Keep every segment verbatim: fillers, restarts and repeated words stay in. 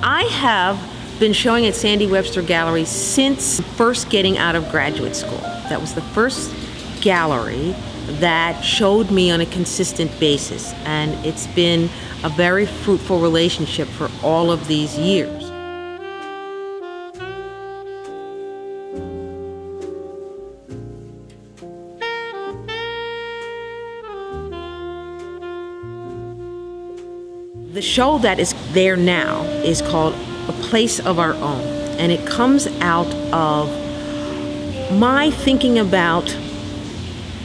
I have been showing at Sande Webster Gallery since first getting out of graduate school. That was the first gallery that showed me on a consistent basis, and it's been a very fruitful relationship for all of these years. The show that is there now is called A Place of Our Own, and it comes out of my thinking about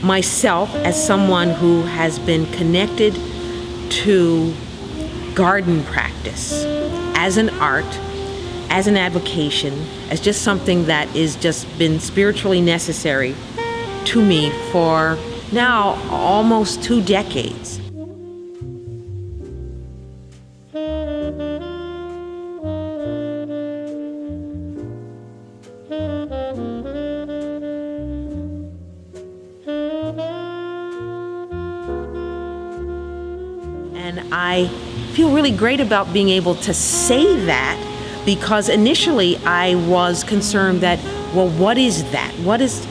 myself as someone who has been connected to garden practice as an art, as an avocation, as just something that has just been spiritually necessary to me for now almost two decades. And I feel really great about being able to say that, because initially I was concerned that, well, what is that? What is,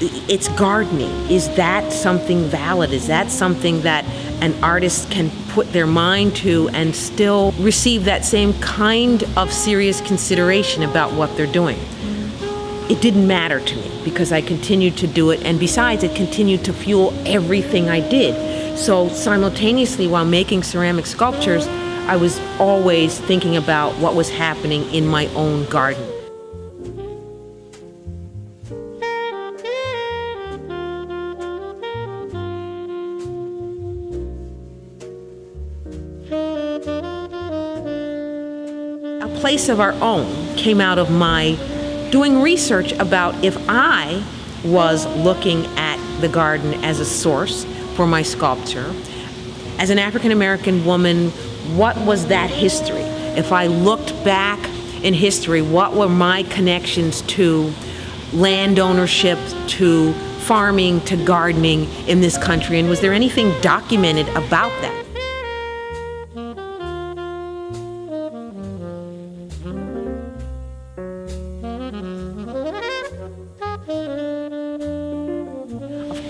it's gardening. Is that something valid? Is that something that an artist can put their mind to and still receive that same kind of serious consideration about what they're doing? It didn't matter to me because I continued to do it, and besides, it continued to fuel everything I did. So simultaneously, while making ceramic sculptures, I was always thinking about what was happening in my own garden. A Place of Our Own came out of my doing research about if I was looking at the garden as a source for my sculpture. As an African-American woman, what was that history? If I looked back in history, what were my connections to land ownership, to farming, to gardening in this country, and was there anything documented about that?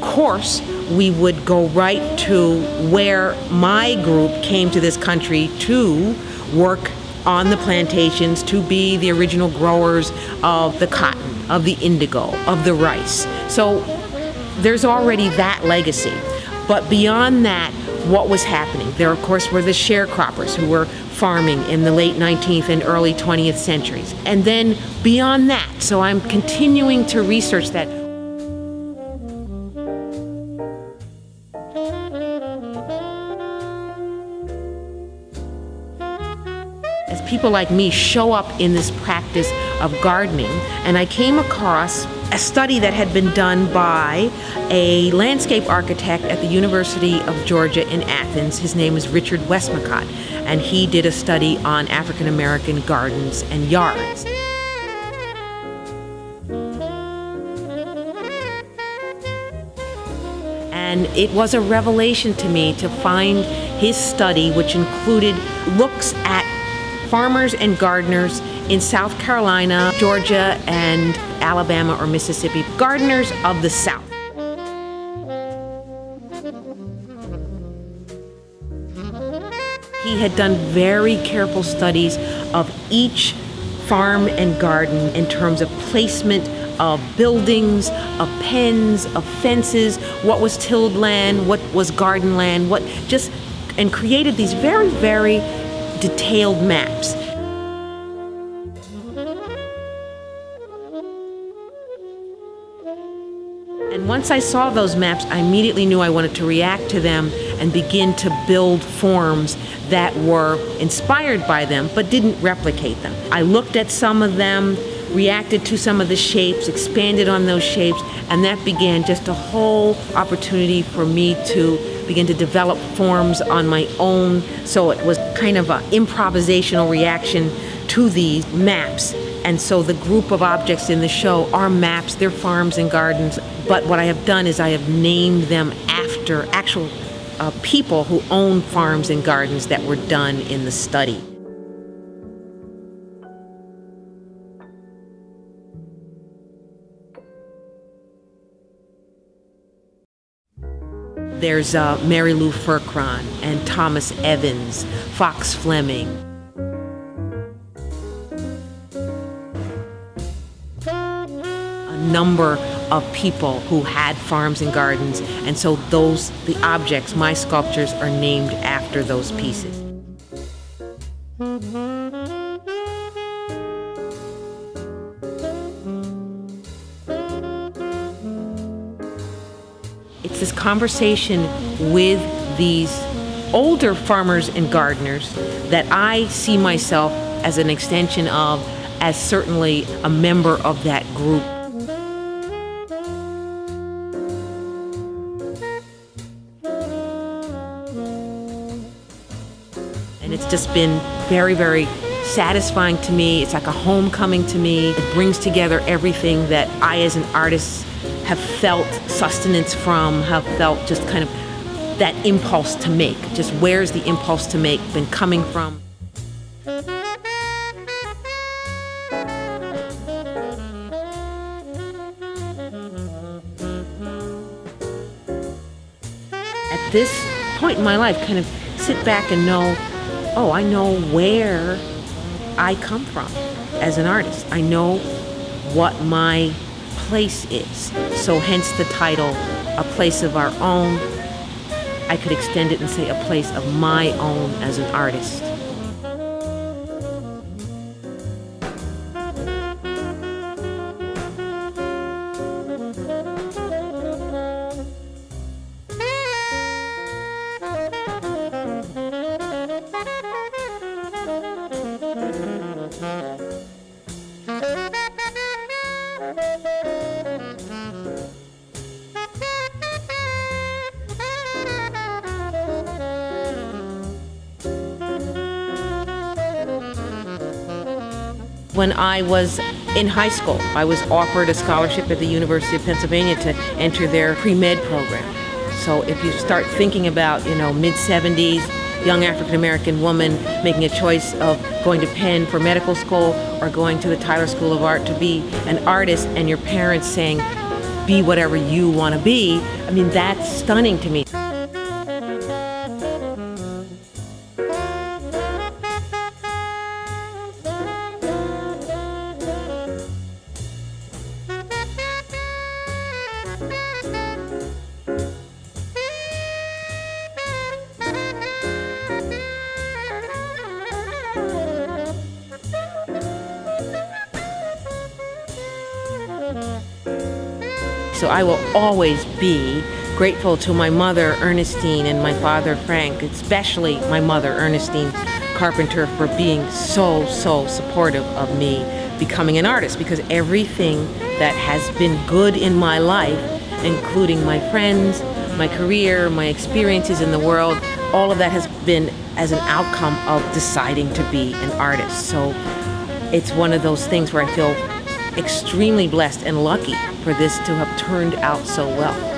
Of course, we would go right to where my group came to this country to work on the plantations, to be the original growers of the cotton, of the indigo, of the rice. So there's already that legacy. But beyond that, what was happening? There, of course, were the sharecroppers who were farming in the late nineteenth and early twentieth centuries. And then beyond that, so I'm continuing to research that. As people like me show up in this practice of gardening, and I came across a study that had been done by a landscape architect at the University of Georgia in Athens. His name is Richard Westmacott, and he did a study on African American gardens and yards. And it was a revelation to me to find his study, which included looks at farmers and gardeners in South Carolina, Georgia, and Alabama or Mississippi, gardeners of the South. He had done very careful studies of each farm and garden in terms of placement of buildings, of pens, of fences, what was tilled land, what was garden land, what just, and created these very, very detailed maps. And once I saw those maps, I immediately knew I wanted to react to them and begin to build forms that were inspired by them but didn't replicate them. I looked at some of them, reacted to some of the shapes, expanded on those shapes, and that began just a whole opportunity for me to begin to develop forms on my own. So it was kind of an improvisational reaction to these maps. And so the group of objects in the show are maps, they're farms and gardens. But what I have done is I have named them after actual uh, people who own farms and gardens that were done in the study. There's uh, Mary Lou Furcron and Thomas Evans, Fox Fleming. A number of people who had farms and gardens, and so those, the objects, my sculptures, are named after those pieces. It's this conversation with these older farmers and gardeners that I see myself as an extension of, as certainly a member of that group. And it's just been very, very satisfying to me. It's like a homecoming to me. It brings together everything that I, as an artist, have felt sustenance from, have felt just kind of that impulse to make. Just where's the impulse to make been coming from? At this point in my life, kind of sit back and know, oh, I know where I come from as an artist. I know what my place is. So hence the title, A Place of Our Own. I could extend it and say a place of my own as an artist. When I was in high school, I was offered a scholarship at the University of Pennsylvania to enter their pre-med program. So if you start thinking about, you know, mid seventies, young African-American woman making a choice of going to Penn for medical school or going to the Tyler School of Art to be an artist, and your parents saying, be whatever you want to be, I mean, that's stunning to me. So I will always be grateful to my mother, Ernestine, and my father, Frank, especially my mother, Ernestine Carpenter, for being so, so supportive of me becoming an artist, because everything that has been good in my life, including my friends, my career, my experiences in the world, all of that has been as an outcome of deciding to be an artist. So it's one of those things where I feel extremely blessed and lucky for this to have turned out so well.